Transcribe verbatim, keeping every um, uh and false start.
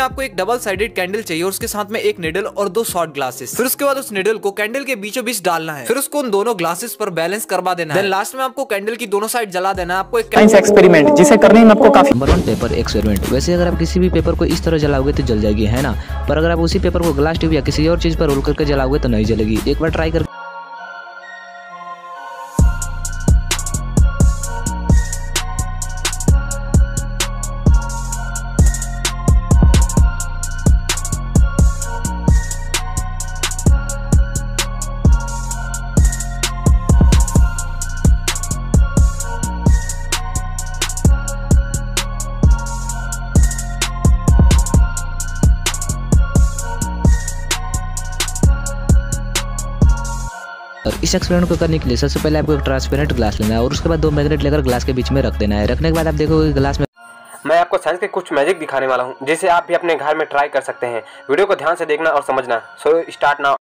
में आपको एक डबल साइडेड कैंडल चाहिए और उसके साथ में एक निडल और दो शॉर्ट ग्लासेस। फिर उसके बाद उस निडल को कैंडल के बीचों बीच डालना है, फिर उसको उन दोनों ग्लासेस पर बैलेंस करवा देना है। लास्ट में आपको कैंडल की दोनों साइड जला देना है। आपको एक साइंस एक्सपेरिमेंट जिसे करने में आपको काफी नंबर वन पेपर एक्सपेरिमेंट। वैसे अगर आप किसी भी पेपर को इस तरह जलाओगे तो जल जाएगी, है ना, पर अगर आप उसी पेपर को ग्लास ट्यूब या किसी और चीज पर रोल करके जलाओगे तो नहीं जलेगी। एक बार ट्राई कर। और इस एक्सपेरिमेंट को करने के लिए सबसे पहले आपको एक ट्रांसपेरेंट ग्लास लेना है और उसके बाद दो मैग्नेट लेकर ग्लास के बीच में रख देना है। रखने के बाद आप देखोगे ग्लास में। मैं आपको साइंस के कुछ मैजिक दिखाने वाला हूँ जिसे आप भी अपने घर में ट्राई कर सकते हैं। वीडियो को ध्यान से देखना और समझना। So start now.